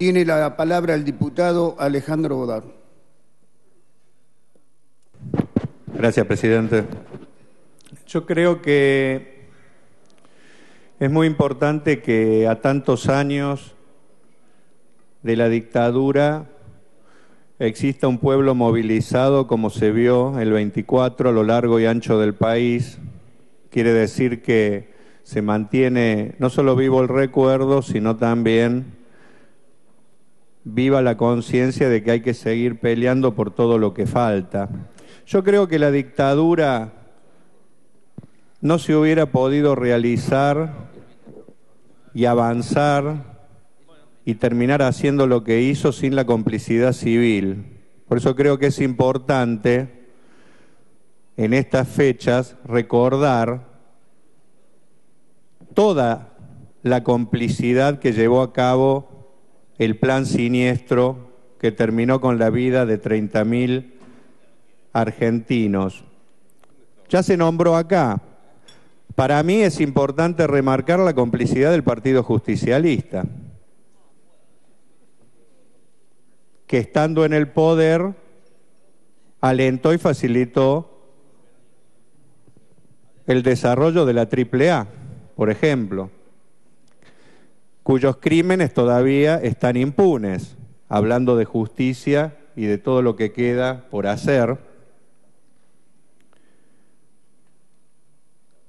Tiene la palabra el diputado Alejandro Bodart. Gracias, presidente. Yo creo que es muy importante que a tantos años de la dictadura exista un pueblo movilizado como se vio el 24 a lo largo y ancho del país. Quiere decir que se mantiene no solo vivo el recuerdo, sino también viva la conciencia de que hay que seguir peleando por todo lo que falta. Yo creo que la dictadura no se hubiera podido realizar y avanzar y terminar haciendo lo que hizo sin la complicidad civil. Por eso creo que es importante en estas fechas recordar toda la complicidad que llevó a cabo el plan siniestro que terminó con la vida de 30.000 argentinos. Ya se nombró acá. Para mí es importante remarcar la complicidad del Partido Justicialista, que estando en el poder alentó y facilitó el desarrollo de la Triple A, por ejemplo, cuyos crímenes todavía están impunes, hablando de justicia y de todo lo que queda por hacer.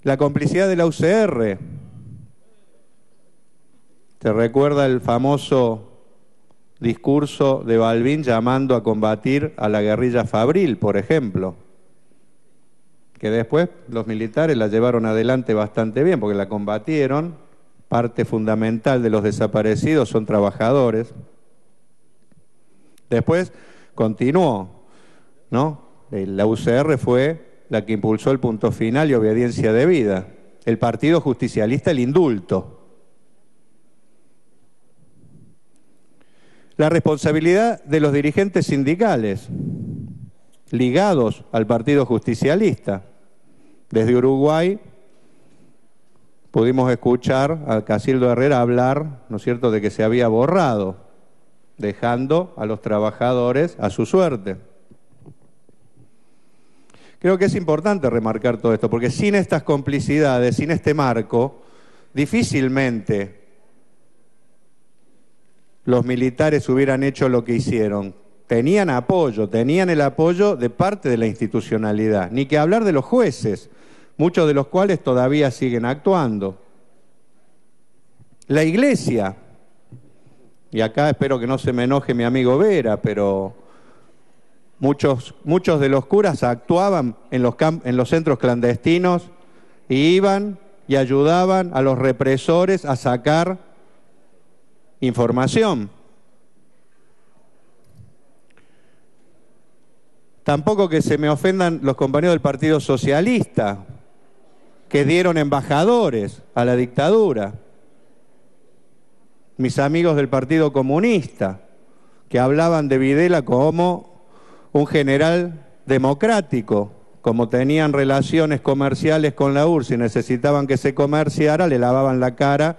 La complicidad de la UCR. ¿Te recuerda el famoso discurso de Balbín llamando a combatir a la guerrilla fabril, por ejemplo? Que después los militares la llevaron adelante bastante bien, porque la combatieron. Parte fundamental de los desaparecidos son trabajadores. Después continuó, ¿no? La UCR fue la que impulsó el punto final y obediencia debida. El Partido Justicialista, el indulto. La responsabilidad de los dirigentes sindicales ligados al Partido Justicialista. Desde Uruguay pudimos escuchar a Casildo Herrera hablar, ¿no es cierto?, de que se había borrado, dejando a los trabajadores a su suerte. Creo que es importante remarcar todo esto, porque sin estas complicidades, sin este marco, difícilmente los militares hubieran hecho lo que hicieron. Tenían apoyo, tenían el apoyo de parte de la institucionalidad. Ni que hablar de los jueces, muchos de los cuales todavía siguen actuando. La Iglesia, y acá espero que no se me enoje mi amigo Vera, pero muchos de los curas actuaban en los centros clandestinos y iban y ayudaban a los represores a sacar información. Tampoco que se me ofendan los compañeros del Partido Socialista, que dieron embajadores a la dictadura. Mis amigos del Partido Comunista, que hablaban de Videla como un general democrático, como tenían relaciones comerciales con la URSS y necesitaban que se comerciara, le lavaban la cara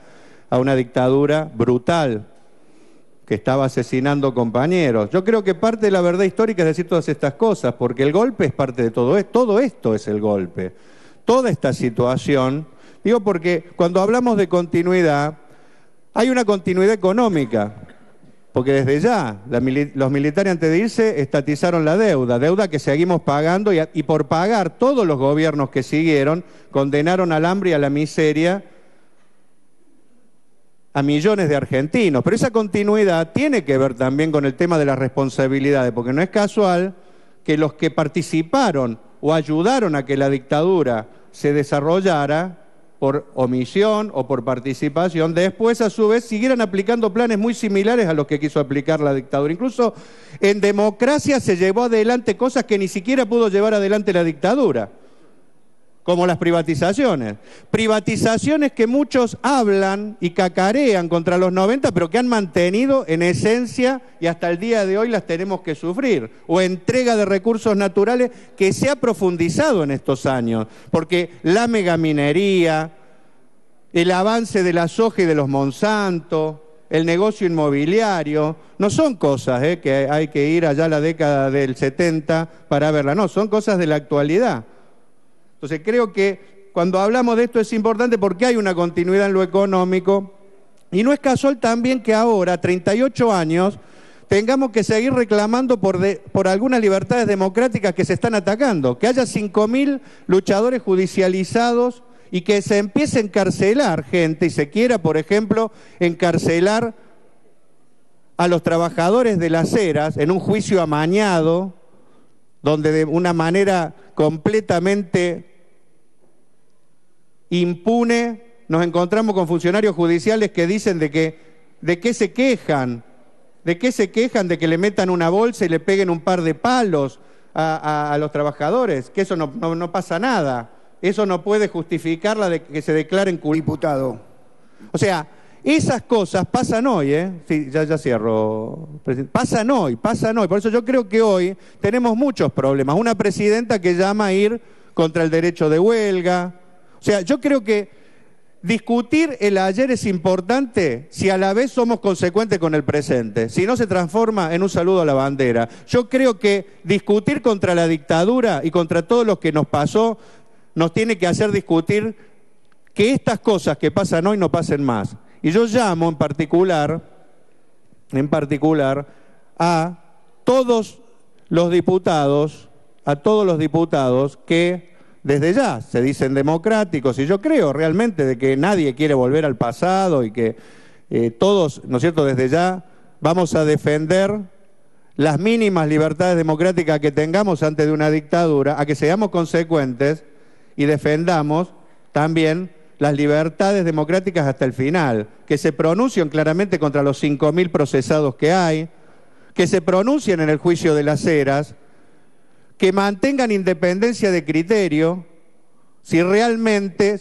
a una dictadura brutal que estaba asesinando compañeros. Yo creo que parte de la verdad histórica es decir todas estas cosas, porque el golpe es parte de todo esto. Todo esto es el golpe. Toda esta situación, digo porque cuando hablamos de continuidad, hay una continuidad económica, porque desde ya los militares antes de irse estatizaron la deuda que seguimos pagando y por pagar todos los gobiernos que siguieron condenaron al hambre y a la miseria a millones de argentinos. Pero esa continuidad tiene que ver también con el tema de las responsabilidades, porque no es casual que los que participaron o ayudaron a que la dictadura se desarrollara por omisión o por participación, después a su vez siguieran aplicando planes muy similares a los que quiso aplicar la dictadura. Incluso en democracia se llevó adelante cosas que ni siquiera pudo llevar adelante la dictadura, como las privatizaciones. Privatizaciones que muchos hablan y cacarean contra los 90, pero que han mantenido en esencia y hasta el día de hoy las tenemos que sufrir. O entrega de recursos naturales que se ha profundizado en estos años, porque la megaminería, el avance de la soja y de los Monsanto, el negocio inmobiliario, no son cosas que hay que ir allá a la década del 70 para verla, no, son cosas de la actualidad. Entonces creo que cuando hablamos de esto es importante porque hay una continuidad en lo económico y no es casual también que ahora, 38 años, tengamos que seguir reclamando por algunas libertades democráticas que se están atacando, que haya 5.000 luchadores judicializados y que se empiece a encarcelar gente y se quiera, por ejemplo, encarcelar a los trabajadores de las eras en un juicio amañado, donde de una manera completamente impune nos encontramos con funcionarios judiciales que dicen de qué se quejan. ¿De qué se quejan? De que le metan una bolsa y le peguen un par de palos a los trabajadores, que eso no pasa nada. Eso no puede justificar la de que se declaren diputado. O sea, esas cosas pasan hoy, Sí, ya cierro, presidente. Pasan hoy. Por eso yo creo que hoy tenemos muchos problemas. Una presidenta que llama a ir contra el derecho de huelga. O sea, yo creo que discutir el ayer es importante si a la vez somos consecuentes con el presente, si no se transforma en un saludo a la bandera. Yo creo que discutir contra la dictadura y contra todo lo que nos pasó nos tiene que hacer discutir que estas cosas que pasan hoy no pasen más. Y yo llamo en particular a todos los diputados, que desde ya se dicen democráticos, y yo creo realmente de que nadie quiere volver al pasado y que todos, ¿no es cierto?, desde ya vamos a defender las mínimas libertades democráticas que tengamos antes de una dictadura, a que seamos consecuentes y defendamos también las libertades democráticas hasta el final, que se pronuncien claramente contra los 5.000 procesados que hay, que se pronuncien en el juicio de las eras, que mantengan independencia de criterio si realmente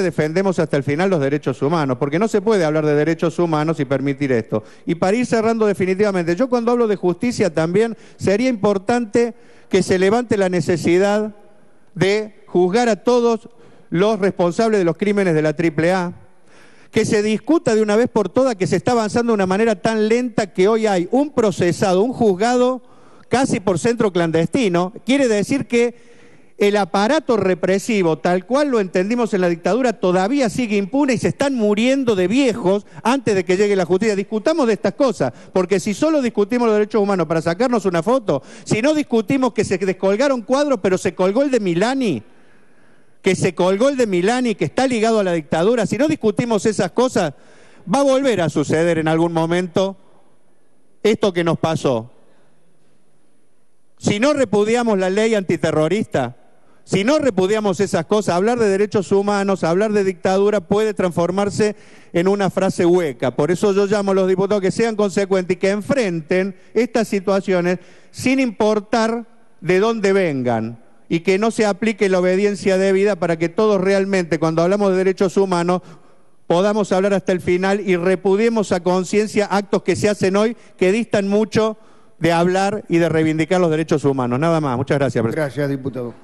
defendemos hasta el final los derechos humanos, porque no se puede hablar de derechos humanos y permitir esto. Y para ir cerrando definitivamente, yo cuando hablo de justicia también sería importante que se levante la necesidad de juzgar a todos los responsables de los crímenes de la Triple A, que se discuta de una vez por todas que se está avanzando de una manera tan lenta que hoy hay un procesado, un juzgado casi por centro clandestino, quiere decir que el aparato represivo, tal cual lo entendimos en la dictadura, todavía sigue impune y se están muriendo de viejos antes de que llegue la justicia. Discutamos de estas cosas, porque si solo discutimos los derechos humanos para sacarnos una foto, si no discutimos que se descolgaron cuadros, pero se colgó el de Milani, que está ligado a la dictadura, si no discutimos esas cosas, va a volver a suceder en algún momento esto que nos pasó. Si no repudiamos la ley antiterrorista, si no repudiamos esas cosas, hablar de derechos humanos, hablar de dictadura puede transformarse en una frase hueca. Por eso yo llamo a los diputados que sean consecuentes y que enfrenten estas situaciones sin importar de dónde vengan y que no se aplique la obediencia debida para que todos realmente, cuando hablamos de derechos humanos, podamos hablar hasta el final y repudiemos a conciencia actos que se hacen hoy que distan mucho de hablar y de reivindicar los derechos humanos. Nada más. Muchas gracias, presidente. Gracias, diputado.